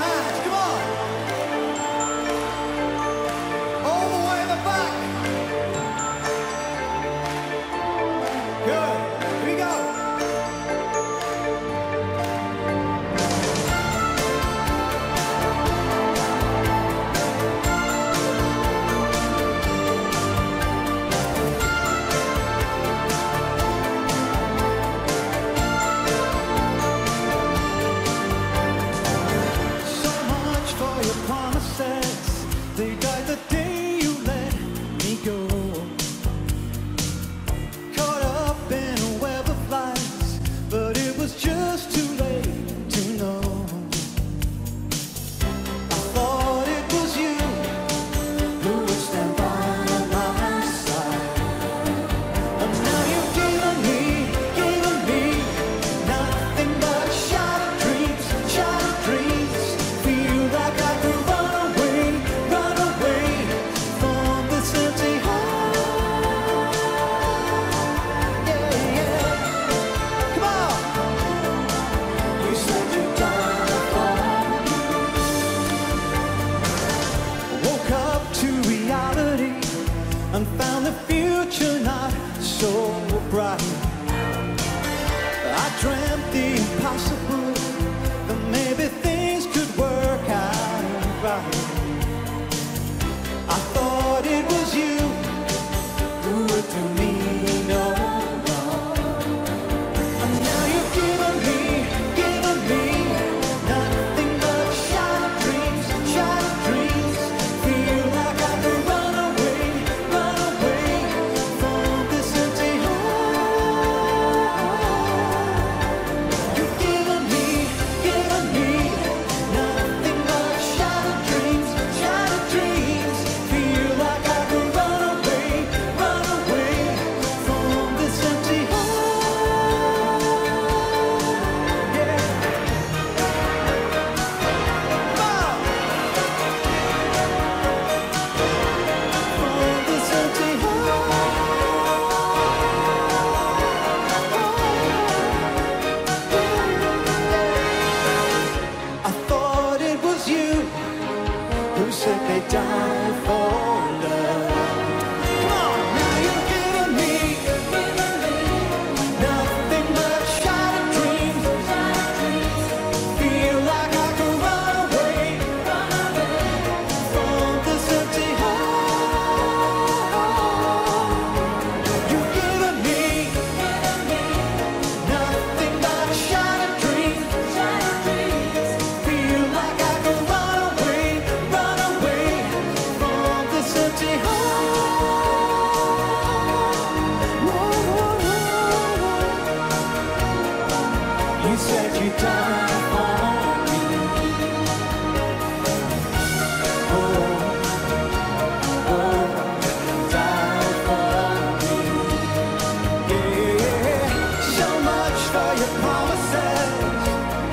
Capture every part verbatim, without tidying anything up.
hands, come on. All the way in the back. Good, here we go. And found the future not so bright. I dreamt the impossible, that maybe things could work out right. I thought it was you who would do me no wrong, and now you've given me, given me nothing but shattered dreams, shattered dreams. Feel like I could run away. Who said they die for love? You said you died for me. Oh, oh, died for me. Yeah, so much for your promises.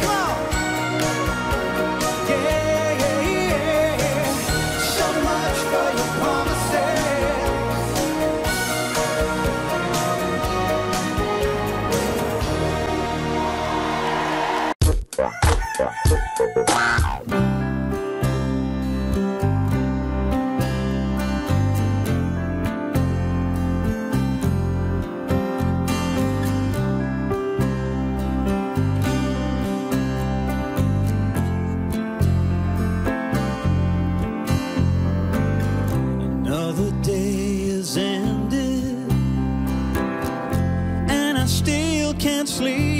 Come on. Yeah, yeah, yeah. So much for your promises. Another day is ended, and I still can't sleep.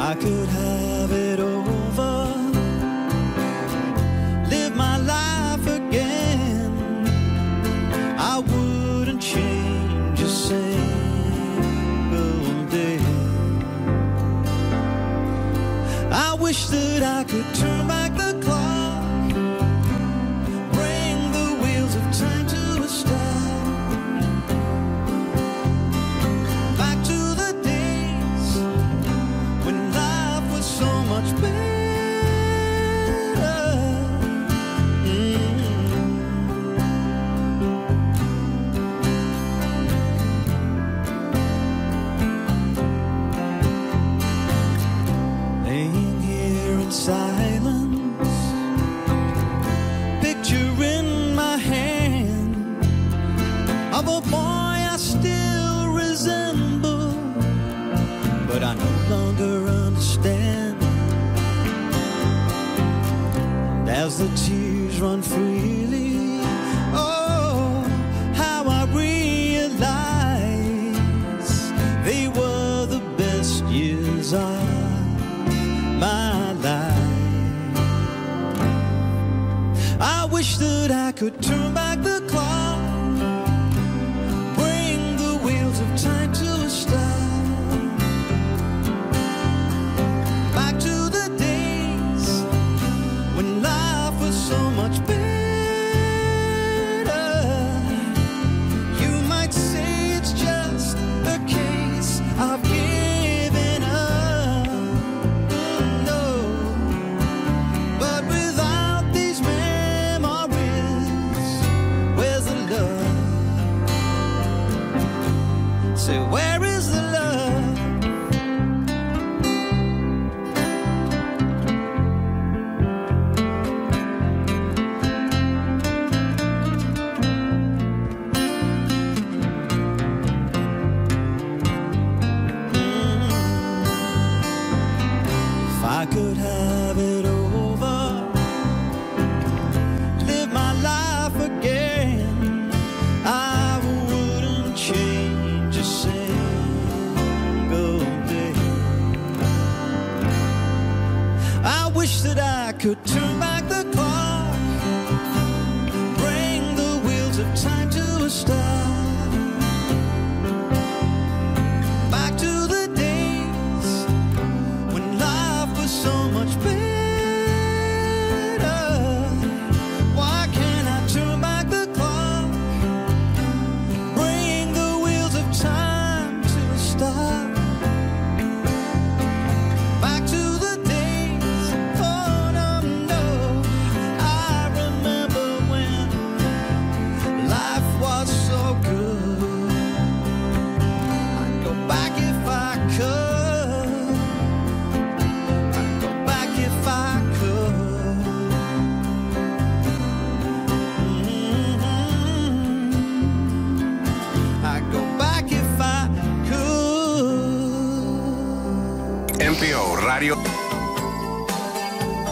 I could have it over, live my life again, I wouldn't change a single day. I wish that I could turn back the clock, bring the wheels of time to a stop. Better. Mm-hmm. wish that I could turn back the clock, bring the wheels of time to a stop, back to the days when life was so much better. You might say it's just a case of giving up, no, but without these memories, where's the love? Say, where is the love? I could have it over, live my life again, I wouldn't change a single day. I wish that I could turn back the clock, bring the wheels of time to a stop, back to the so much better. Why can't I turn back the clock, bring the wheels of time to a stop, back to the days, oh no, no, I remember when life was so good. I'd go back if I could, Radio. Can I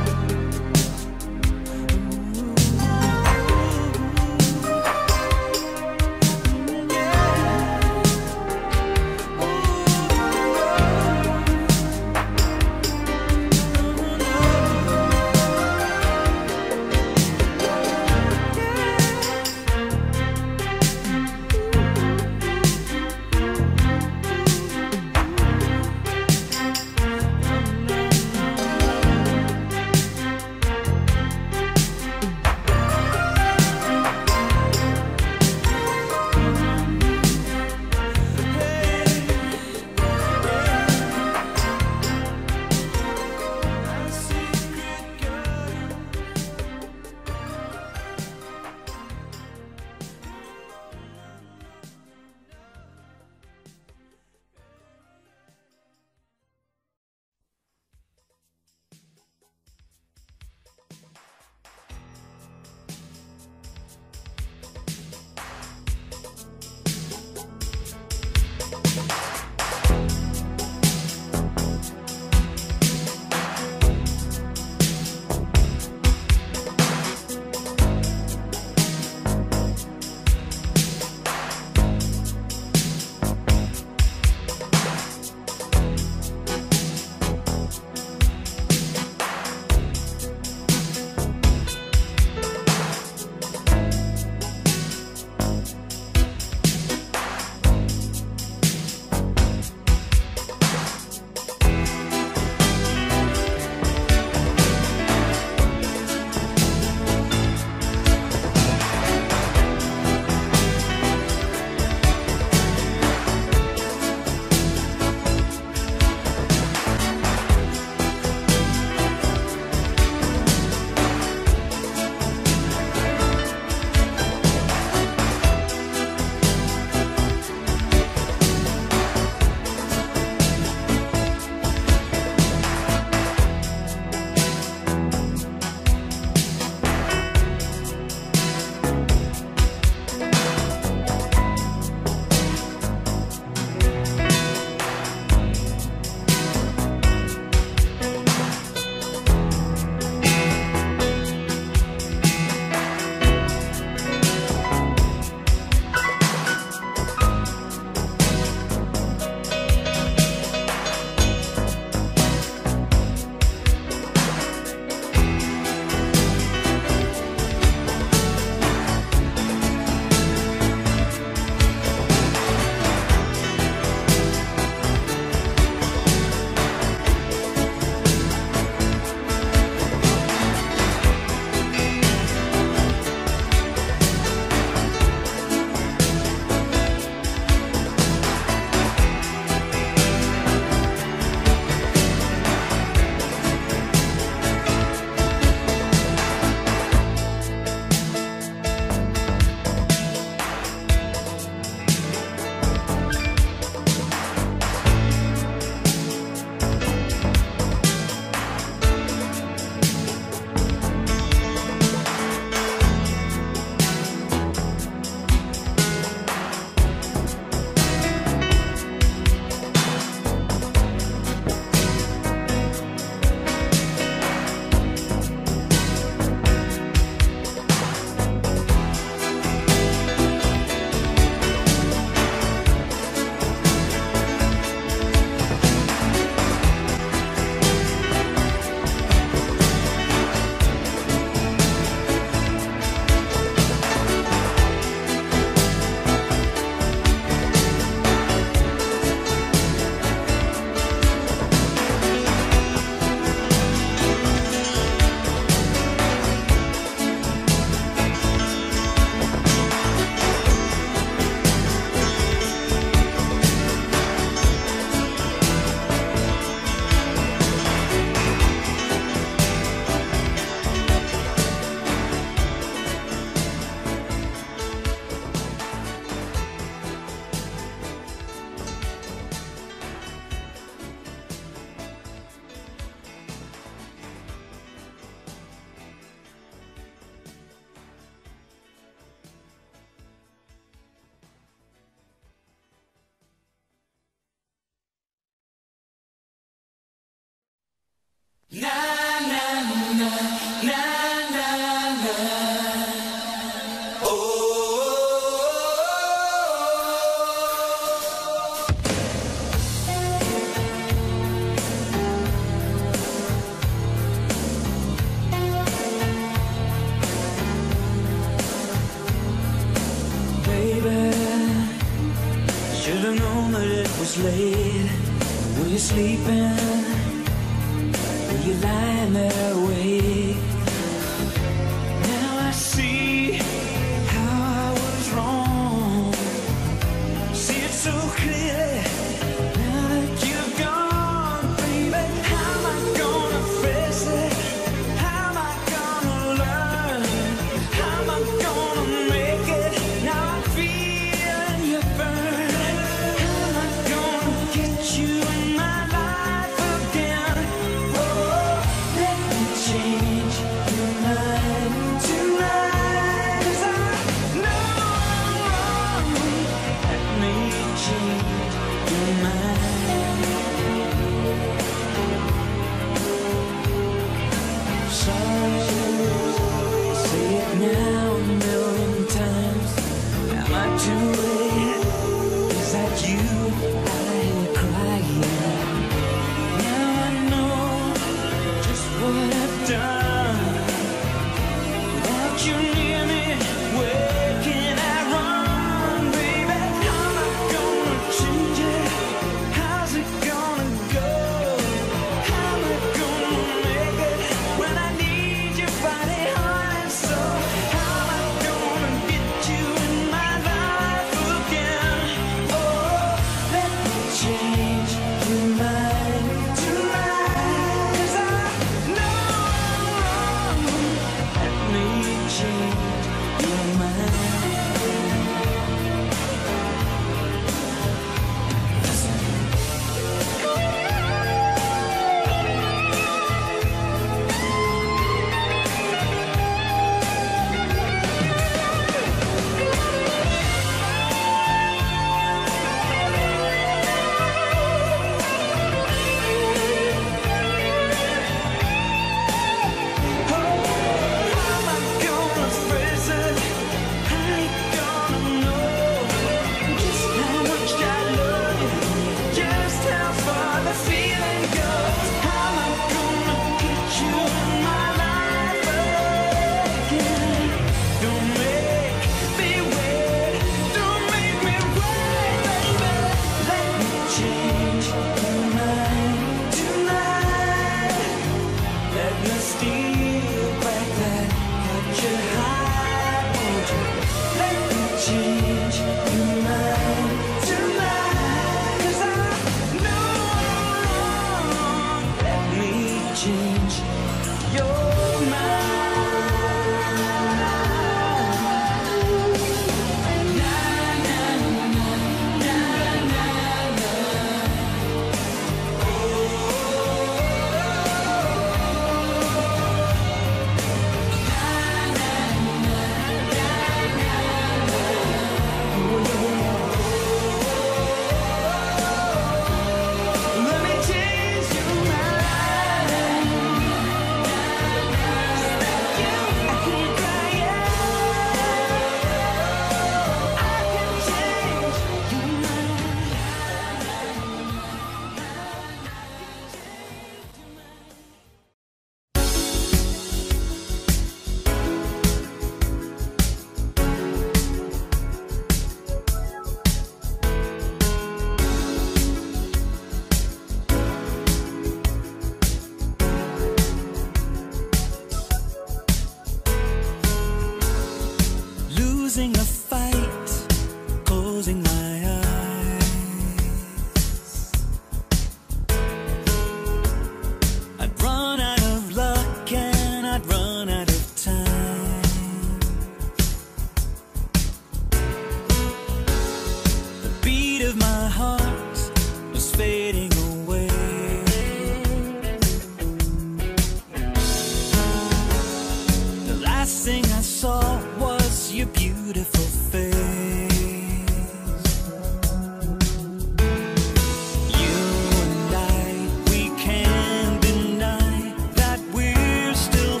Still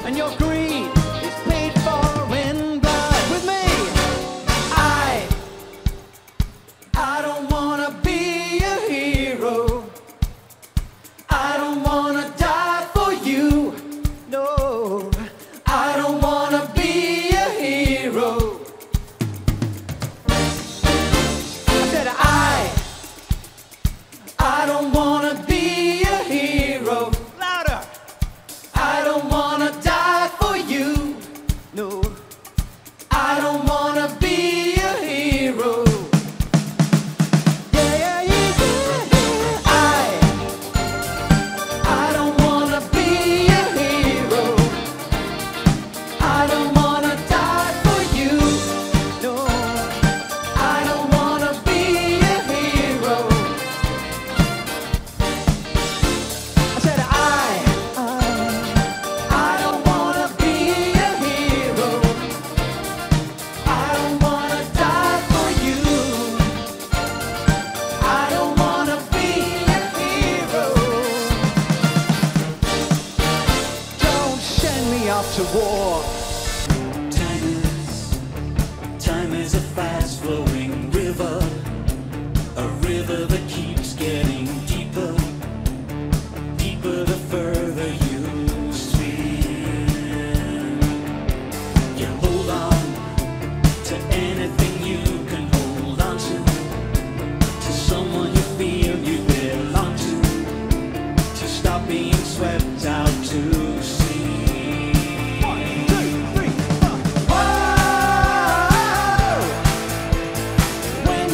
When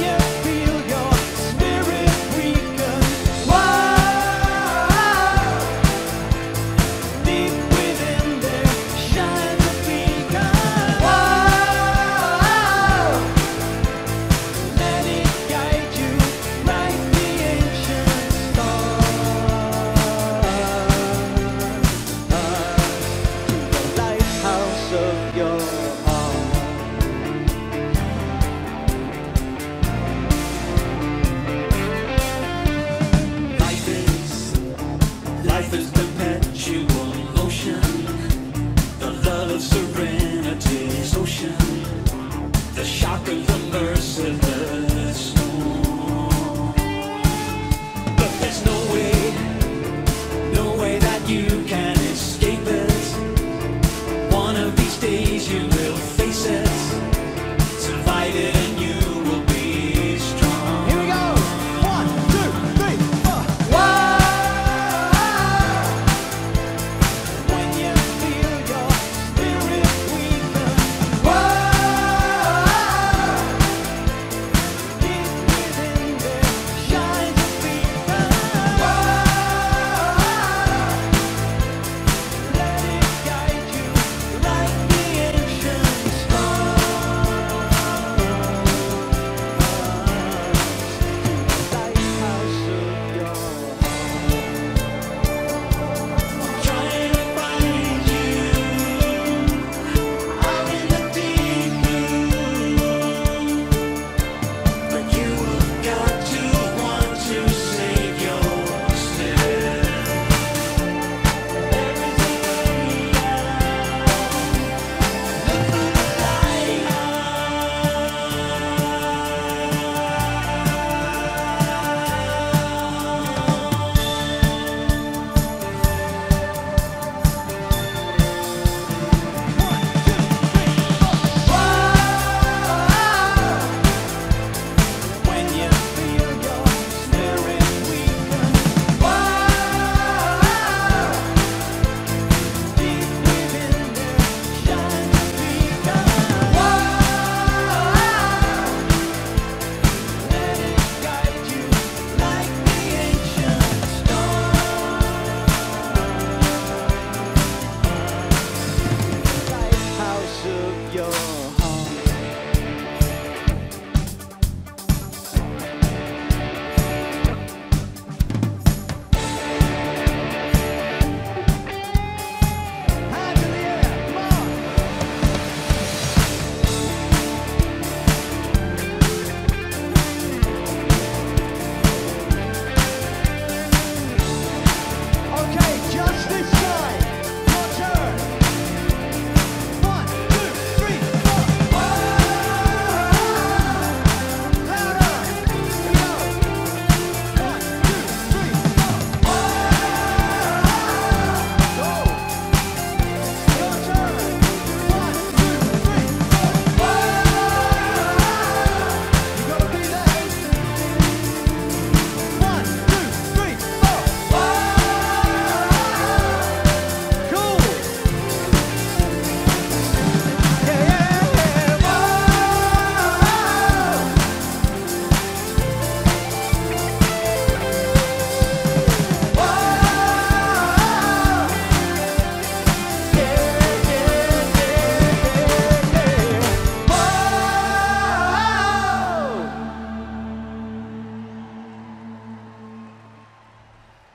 you feel your spirit weaker, whoa. Life is perpetual motion. The love of serenity's ocean. The shock of the merciless storm. But there's no way, no way that you can escape it. One of these days you will face it. Survive it and you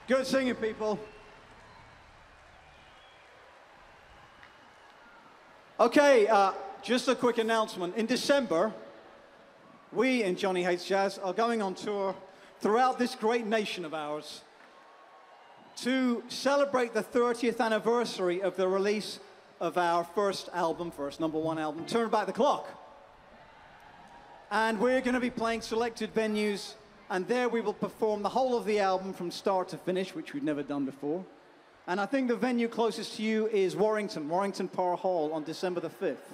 good singing, people. Okay, uh, just a quick announcement. In December, we in Johnny Hates Jazz are going on tour throughout this great nation of ours to celebrate the thirtieth anniversary of the release of our first album, first number one album, Turn Back the Clock. And we're going to be playing selected venues. And there we will perform the whole of the album from start to finish, which we've never done before. And I think the venue closest to you is Warrington, Warrington Par Hall on December the fifth.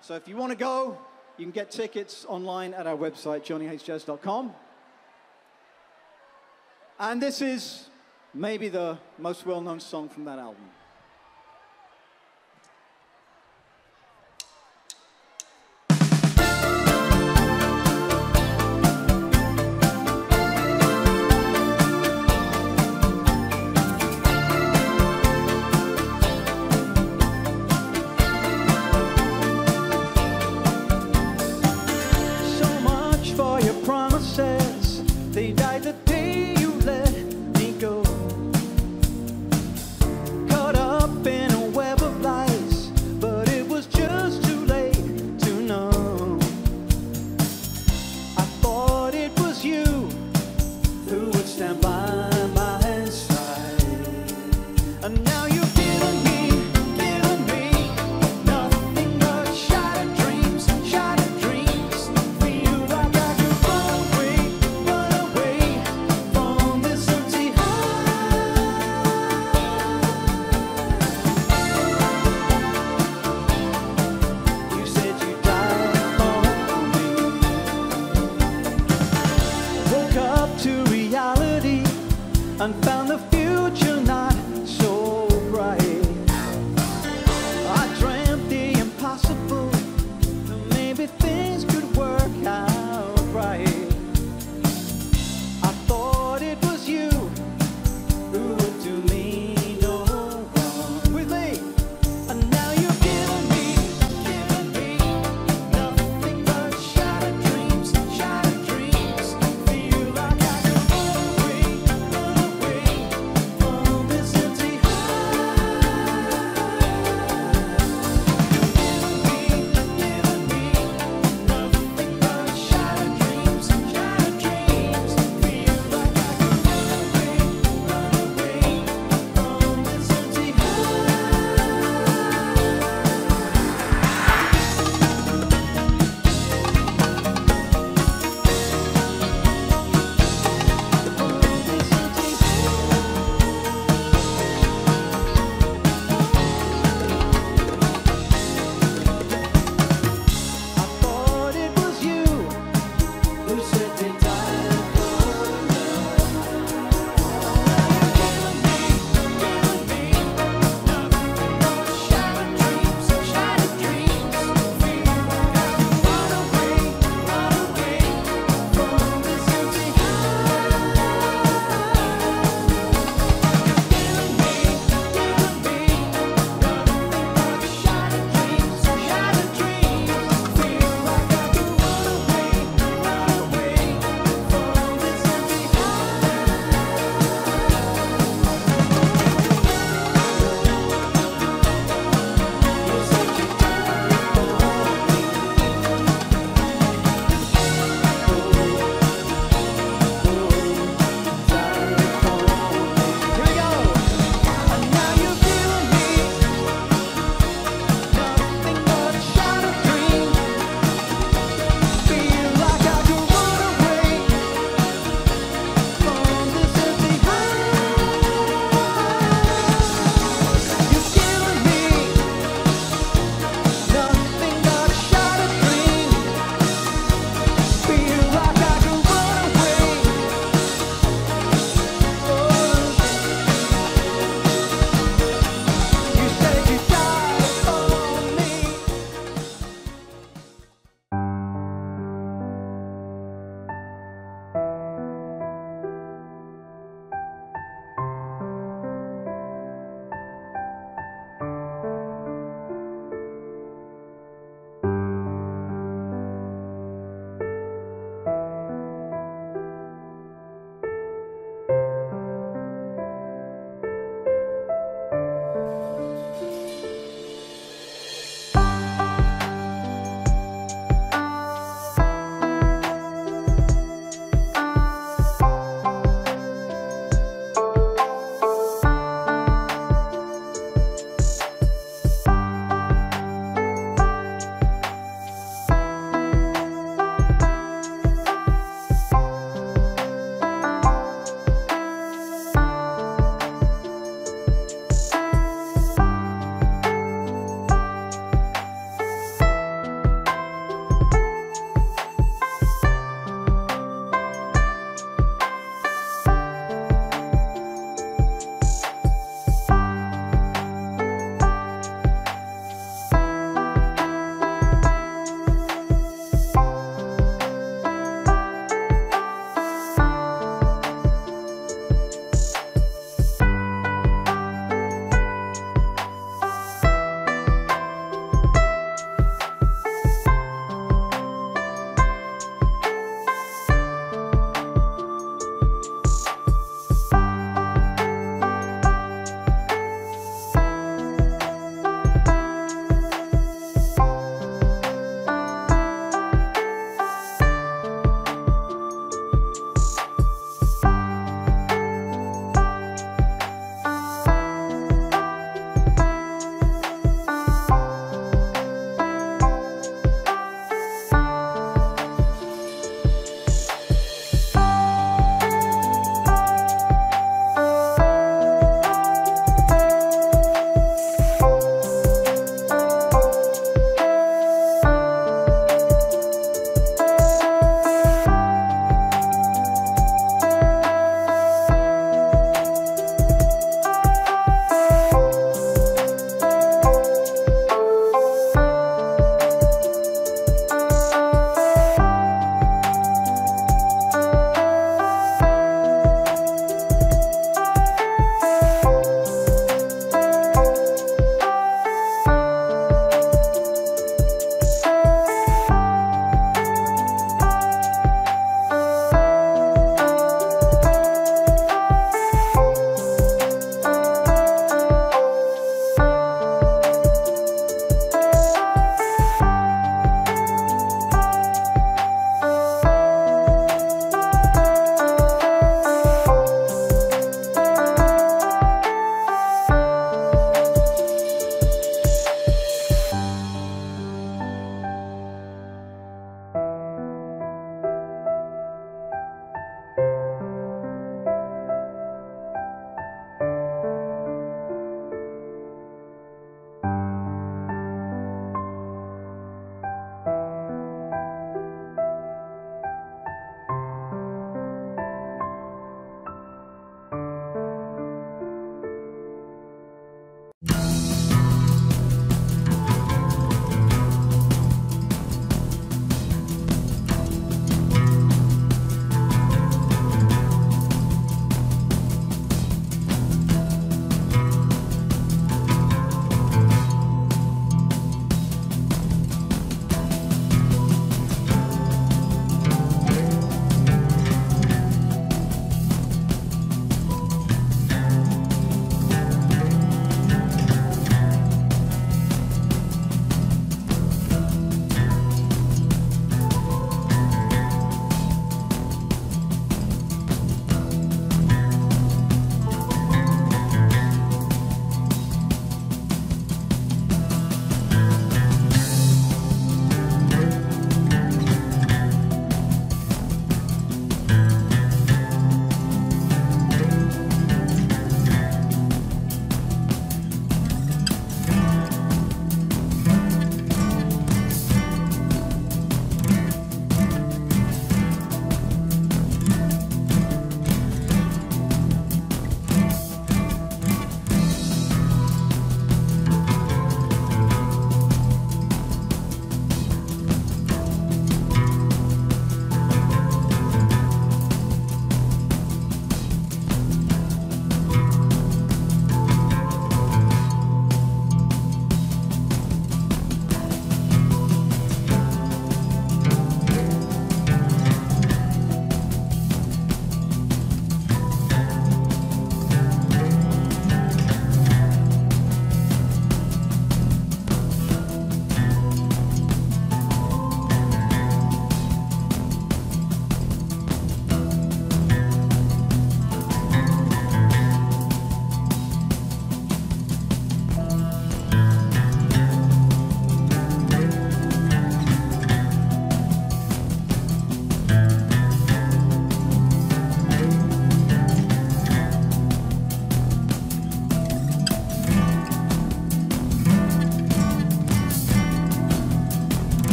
So if you want to go, you can get tickets online at our website, johnny hates jazz dot com. And this is maybe the most well-known song from that album.